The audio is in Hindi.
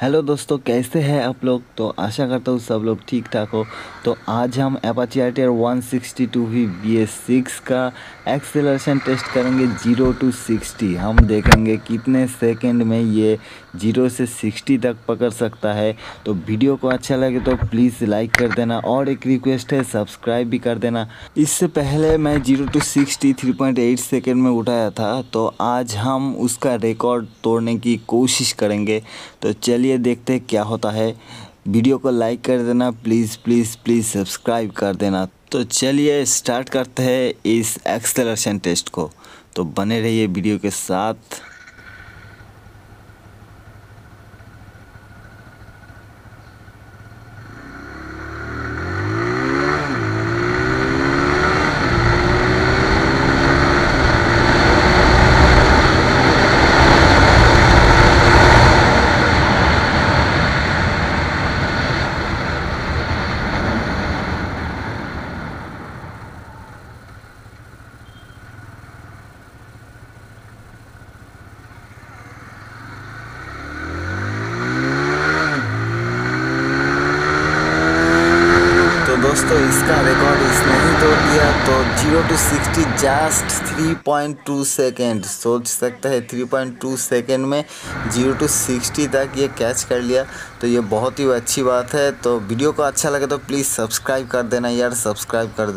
हेलो दोस्तों, कैसे हैं आप लोग। तो आशा करता हूँ सब लोग ठीक ठाक हो। तो आज हम Apache RTR 160 BS6 का एक्सेलरेशन टेस्ट करेंगे 0 to 60। हम देखेंगे कितने सेकंड में ये 0 से 60 तक पकड़ सकता है। तो वीडियो को अच्छा लगे तो प्लीज़ लाइक कर देना और एक रिक्वेस्ट है, सब्सक्राइब भी कर देना। इससे पहले मैं 0 to 60 3.8 सेकेंड में उठाया था, तो आज हम उसका रिकॉर्ड तोड़ने की कोशिश करेंगे। तो चलिए ये देखते हैं क्या होता है। वीडियो को लाइक कर देना, प्लीज़ प्लीज़ प्लीज़ सब्सक्राइब कर देना। तो चलिए स्टार्ट करते हैं इस एक्सेलरेशन टेस्ट को। तो बने रहिए वीडियो के साथ। दोस्तों, इसका रिकॉर्ड इसने ही तोड़ दिया। तो 0 to 60 जस्ट 3.2 सेकेंड, सोच सकते हैं 3.2 सेकेंड में 0 to 60 तक ये कैच कर लिया। तो ये बहुत ही अच्छी बात है। तो वीडियो को अच्छा लगे तो प्लीज़ सब्सक्राइब कर देना यार, सब्सक्राइब कर देना।